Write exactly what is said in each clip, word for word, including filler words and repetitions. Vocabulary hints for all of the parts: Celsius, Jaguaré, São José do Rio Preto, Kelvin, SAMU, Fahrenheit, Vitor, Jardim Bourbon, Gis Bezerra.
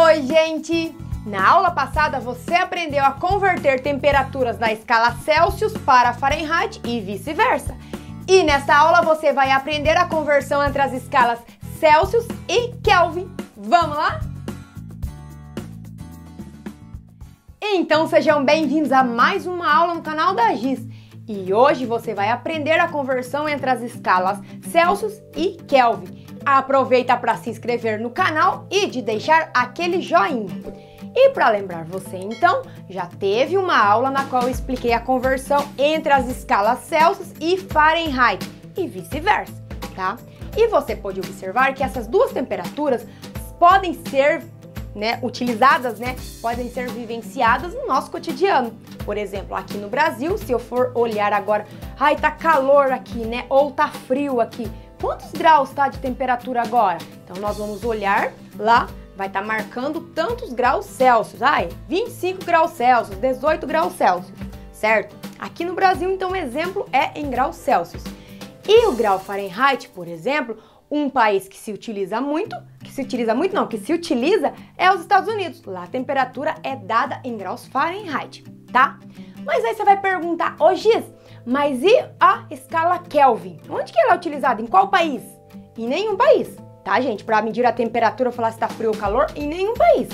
Oi, gente! Na aula passada você aprendeu a converter temperaturas da escala Celsius para Fahrenheit e vice-versa. E nesta aula você vai aprender a conversão entre as escalas Celsius e Kelvin. Vamos lá? Então sejam bem-vindos a mais uma aula no canal da Giz. E hoje você vai aprender a conversão entre as escalas Celsius e Kelvin. Aproveita para se inscrever no canal e de deixar aquele joinha. E para lembrar você então, já teve uma aula na qual eu expliquei a conversão entre as escalas Celsius e Fahrenheit e vice-versa, tá? E você pode observar que essas duas temperaturas podem ser Né, utilizadas, né, podem ser vivenciadas no nosso cotidiano. Por exemplo, aqui no Brasil, se eu for olhar agora, ai, tá calor aqui, né, ou tá frio aqui. Quantos graus tá de temperatura agora? Então nós vamos olhar lá, vai estar marcando tantos graus Celsius. Ai, vinte e cinco graus Celsius, dezoito graus Celsius, certo? Aqui no Brasil, então, o exemplo é em graus Celsius. E o grau Fahrenheit, por exemplo, um país que se utiliza muito, que se utiliza muito não, que se utiliza é os Estados Unidos. Lá a temperatura é dada em graus Fahrenheit, tá? Mas aí você vai perguntar, ô Giz, mas e a escala Kelvin? Onde que ela é utilizada? Em qual país? Em nenhum país, tá, gente? Para medir a temperatura, falar se tá frio ou calor, em nenhum país.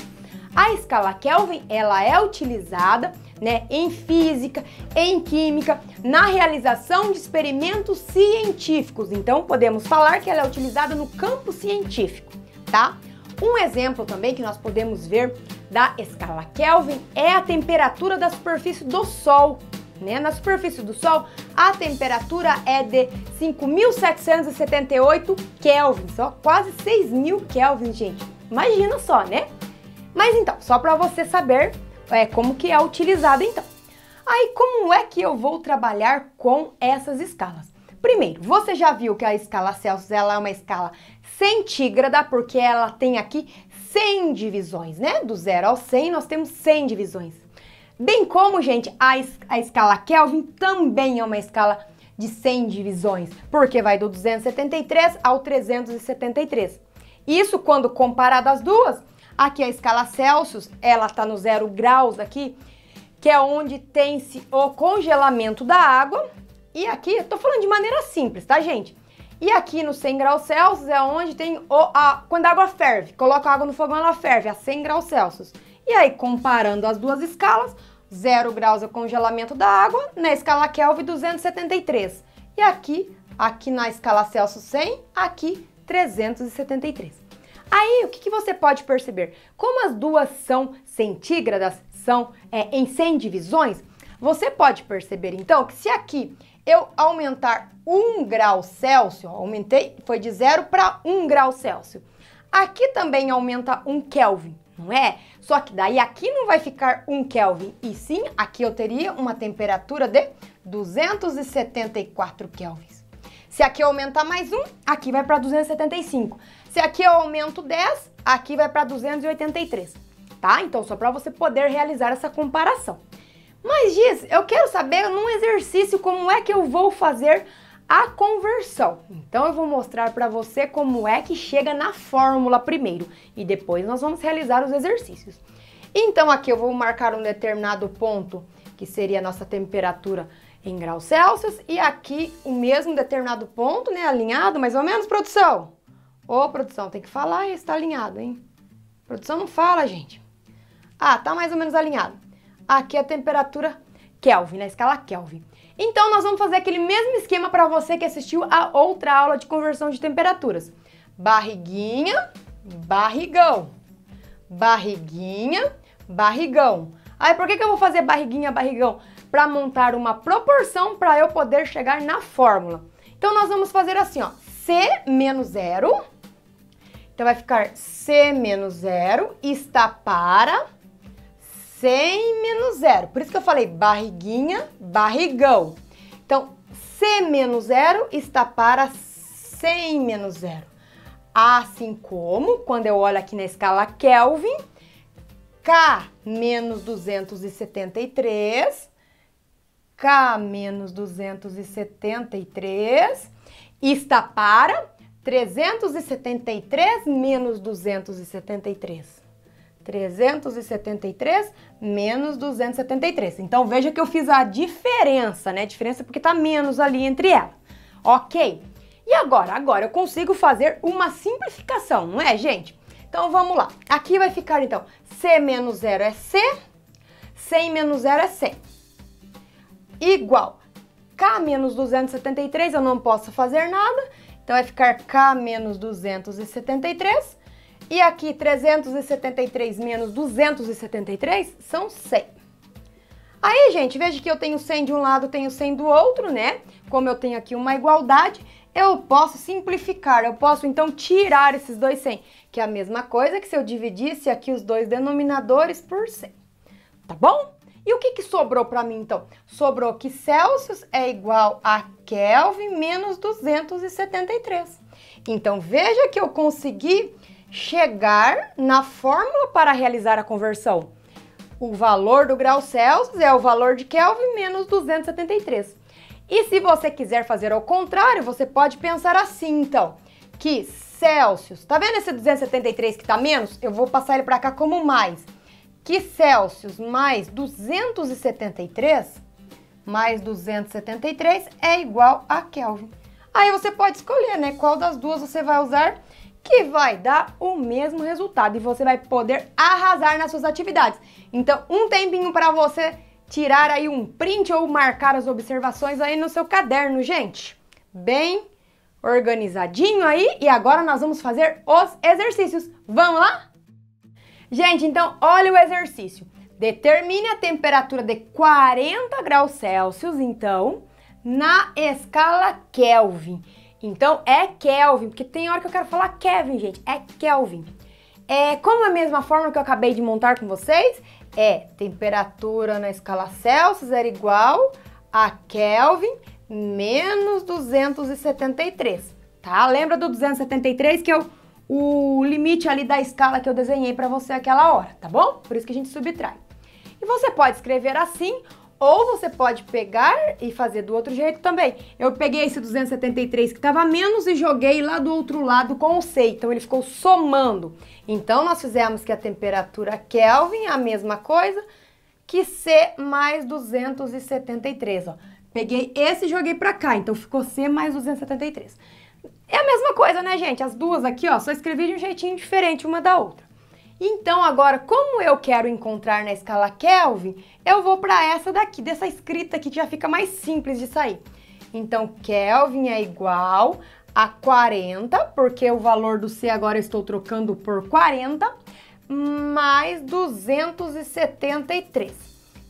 A escala Kelvin, ela é utilizada, né, em física, em química, na realização de experimentos científicos. Então, podemos falar que ela é utilizada no campo científico, tá? Um exemplo também que nós podemos ver da escala Kelvin é a temperatura da superfície do Sol, né? Na superfície do Sol, a temperatura é de cinco mil setecentos e setenta e oito Kelvin, só quase seis mil Kelvin, gente. Imagina só, né? Mas então, só para você saber é, como que é utilizada então. Aí como é que eu vou trabalhar com essas escalas? Primeiro, você já viu que a escala Celsius ela é uma escala centígrada, porque ela tem aqui cem divisões, né? Do zero ao cem nós temos cem divisões. Bem como, gente, a, es a escala Kelvin também é uma escala de cem divisões, porque vai do duzentos e setenta e três ao trezentos e setenta e três. Isso quando comparado às duas, aqui a escala Celsius, ela tá no zero graus aqui, que é onde tem-se o congelamento da água. E aqui, eu tô falando de maneira simples, tá, gente? E aqui no cem graus Celsius é onde tem o, a, quando a água ferve. Coloca a água no fogão, ela ferve a cem graus Celsius. E aí, comparando as duas escalas, zero graus é o congelamento da água, na escala Kelvin duzentos e setenta e três. E aqui, aqui na escala Celsius cem, aqui trezentos e setenta e três. Aí, o que, que você pode perceber? Como as duas são centígradas, são é, em cem divisões, você pode perceber, então, que se aqui eu aumentar um grau Celsius, aumentei, foi de zero para um grau Celsius. Aqui também aumenta um Kelvin, não é? Só que daí aqui não vai ficar um Kelvin, e sim, aqui eu teria uma temperatura de duzentos e setenta e quatro Kelvins. Se aqui eu aumentar mais um, aqui vai para duzentos e setenta e cinco. Se aqui eu aumento dez, aqui vai para duzentos e oitenta e três, tá? Então, só para você poder realizar essa comparação. Mas, Giz, eu quero saber, num exercício, como é que eu vou fazer a conversão. Então, eu vou mostrar para você como é que chega na fórmula primeiro. E depois nós vamos realizar os exercícios. Então, aqui eu vou marcar um determinado ponto, que seria a nossa temperatura em graus Celsius, e aqui o mesmo determinado ponto, né, alinhado, mais ou menos, produção? Ô, produção, tem que falar, está alinhado, hein? Produção não fala, gente. Ah, tá mais ou menos alinhado. Aqui a temperatura Kelvin, na escala Kelvin. Então, nós vamos fazer aquele mesmo esquema para você que assistiu a outra aula de conversão de temperaturas. Barriguinha, barrigão. Barriguinha, barrigão. Aí, por que que eu vou fazer barriguinha, barrigão? Para montar uma proporção para eu poder chegar na fórmula. Então, nós vamos fazer assim, ó, C menos zero. Então, vai ficar C menos zero está para cem menos zero. Por isso que eu falei barriguinha, barrigão. Então, C menos zero está para cem menos zero. Assim como, quando eu olho aqui na escala Kelvin, K menos duzentos e setenta e três... K menos duzentos e setenta e três está para trezentos e setenta e três menos duzentos e setenta e três. trezentos e setenta e três menos duzentos e setenta e três. Então, veja que eu fiz a diferença, né? A diferença porque tá menos ali entre ela. Ok. E agora? Agora eu consigo fazer uma simplificação, não é, gente? Então, vamos lá. Aqui vai ficar, então, C menos zero é C, cem menos zero é cem. Igual K menos duzentos e setenta e três, eu não posso fazer nada. Então, vai ficar K menos duzentos e setenta e três. E aqui, trezentos e setenta e três menos duzentos e setenta e três são cem. Aí, gente, veja que eu tenho cem de um lado, tenho cem do outro, né? Como eu tenho aqui uma igualdade, eu posso simplificar, eu posso, então, tirar esses dois cem, que é a mesma coisa que se eu dividisse aqui os dois denominadores por cem, tá bom? E o que que sobrou para mim, então? Sobrou que Celsius é igual a Kelvin menos duzentos e setenta e três. Então, veja que eu consegui chegar na fórmula para realizar a conversão. O valor do grau Celsius é o valor de Kelvin menos duzentos e setenta e três. E se você quiser fazer ao contrário, você pode pensar assim, então, que Celsius, tá vendo esse duzentos e setenta e três que tá menos? Eu vou passar ele para cá como mais. Que Celsius mais duzentos e setenta e três, mais duzentos e setenta e três é igual a Kelvin. Aí você pode escolher, né, qual das duas você vai usar, que vai dar o mesmo resultado e você vai poder arrasar nas suas atividades. Então, um tempinho para você tirar aí um print ou marcar as observações aí no seu caderno, gente. Bem organizadinho aí. E agora nós vamos fazer os exercícios. Vamos lá? Gente, então, olha o exercício. Determine a temperatura de quarenta graus Celsius, então, na escala Kelvin. Então, é Kelvin, porque tem hora que eu quero falar Kelvin, gente, é Kelvin. É como a mesma fórmula que eu acabei de montar com vocês, é temperatura na escala Celsius era igual a Kelvin menos duzentos e setenta e três, tá? Lembra do duzentos e setenta e três que eu, o limite ali da escala que eu desenhei pra você aquela hora, tá bom? Por isso que a gente subtrai. E você pode escrever assim, ou você pode pegar e fazer do outro jeito também. Eu peguei esse duzentos e setenta e três que estava menos e joguei lá do outro lado com o C. Então, ele ficou somando. Então, nós fizemos que a temperatura Kelvin é a mesma coisa que C mais duzentos e setenta e três. Ó. Peguei esse e joguei para cá. Então, ficou C mais duzentos e setenta e três. É a mesma coisa, né, gente? As duas aqui, ó, só escrevi de um jeitinho diferente uma da outra. Então, agora, como eu quero encontrar na escala Kelvin, eu vou para essa daqui, dessa escrita aqui que já fica mais simples de sair. Então, Kelvin é igual a quarenta, porque o valor do C agora eu estou trocando por quarenta, mais duzentos e setenta e três.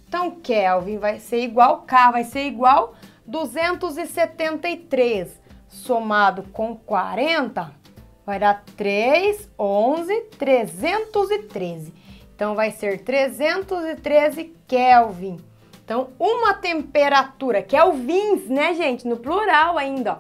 Então, Kelvin vai ser igual, K vai ser igual duzentos e setenta e três somado com quarenta... Vai dar três, onze, trezentos e treze. Então, vai ser trezentos e treze Kelvin. Então, uma temperatura, Kelvins, né, gente? No plural ainda, ó.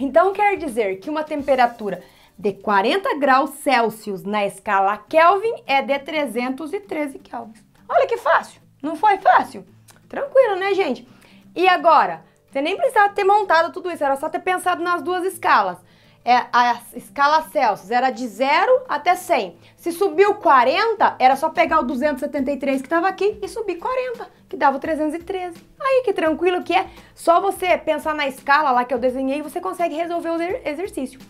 Então, quer dizer que uma temperatura de quarenta graus Celsius na escala Kelvin é de trezentos e treze Kelvin. Olha que fácil. Não foi fácil? Tranquilo, né, gente? E agora? Você nem precisava ter montado tudo isso, era só ter pensado nas duas escalas. É, a escala Celsius era de zero até cem. Se subiu quarenta, era só pegar o duzentos e setenta e três que estava aqui e subir quarenta, que dava o trezentos e treze. Aí, que tranquilo que é. Só você pensar na escala lá que eu desenhei, você consegue resolver o exercício.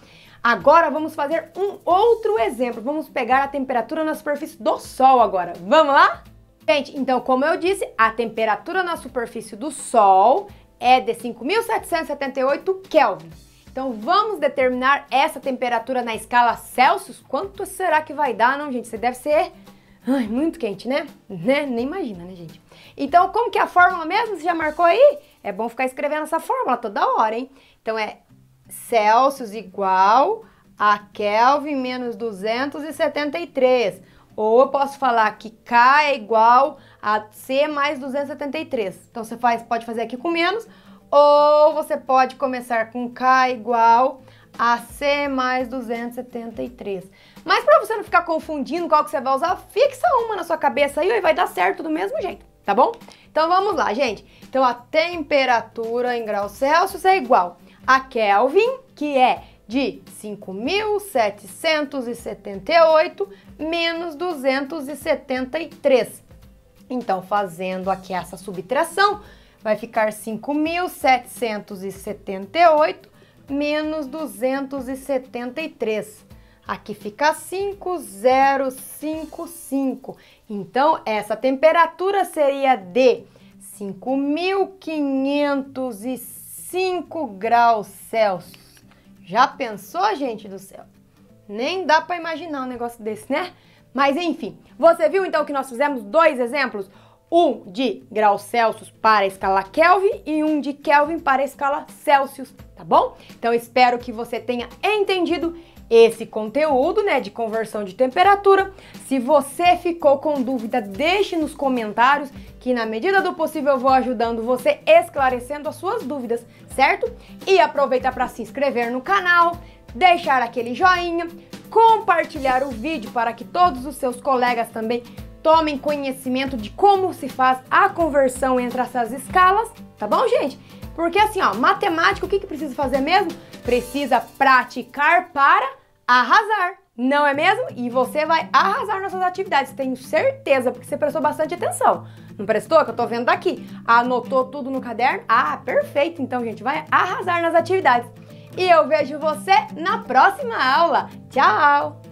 Agora, vamos fazer um outro exemplo. Vamos pegar a temperatura na superfície do Sol agora. Vamos lá? Gente, então, como eu disse, a temperatura na superfície do Sol é de cinco mil setecentos e setenta e oito Kelvin. Então, vamos determinar essa temperatura na escala Celsius. Quanto será que vai dar, não, gente? Você deve ser... Ai, muito quente, né? né? Nem imagina, né, gente? Então, como que é a fórmula mesmo? Você já marcou aí? É bom ficar escrevendo essa fórmula toda hora, hein? Então, é Celsius igual a Kelvin menos duzentos e setenta e três. Ou eu posso falar que K é igual a C mais duzentos e setenta e três. Então, você faz, pode fazer aqui com menos... Ou você pode começar com K igual a C mais duzentos e setenta e três. Mas para você não ficar confundindo qual que você vai usar, fixa uma na sua cabeça aí e vai dar certo do mesmo jeito, tá bom? Então vamos lá, gente. Então a temperatura em graus Celsius é igual a Kelvin, que é de cinco mil setecentos e setenta e oito menos duzentos e setenta e três. Então, fazendo aqui essa subtração, vai ficar cinco mil setecentos e setenta e oito menos duzentos e setenta e três. Aqui fica cinco mil e cinquenta e cinco. Então, essa temperatura seria de cinco mil quinhentos e cinco graus Celsius. Já pensou, gente do céu? Nem dá para imaginar um negócio desse, né? Mas enfim, você viu então que nós fizemos dois exemplos? Um de graus Celsius para a escala Kelvin e um de Kelvin para a escala Celsius, tá bom? Então espero que você tenha entendido esse conteúdo, né, de conversão de temperatura. Se você ficou com dúvida, deixe nos comentários que na medida do possível eu vou ajudando você, esclarecendo as suas dúvidas, certo? E aproveita para se inscrever no canal, deixar aquele joinha, compartilhar o vídeo para que todos os seus colegas também tomem conhecimento de como se faz a conversão entre essas escalas, tá bom, gente? Porque assim, ó, matemática, o que que precisa fazer mesmo? Precisa praticar para arrasar, não é mesmo? E você vai arrasar nessas atividades, tenho certeza, porque você prestou bastante atenção. Não prestou? Que eu tô vendo daqui. Anotou tudo no caderno? Ah, perfeito. Então, gente, vai arrasar nas atividades. E eu vejo você na próxima aula. Tchau!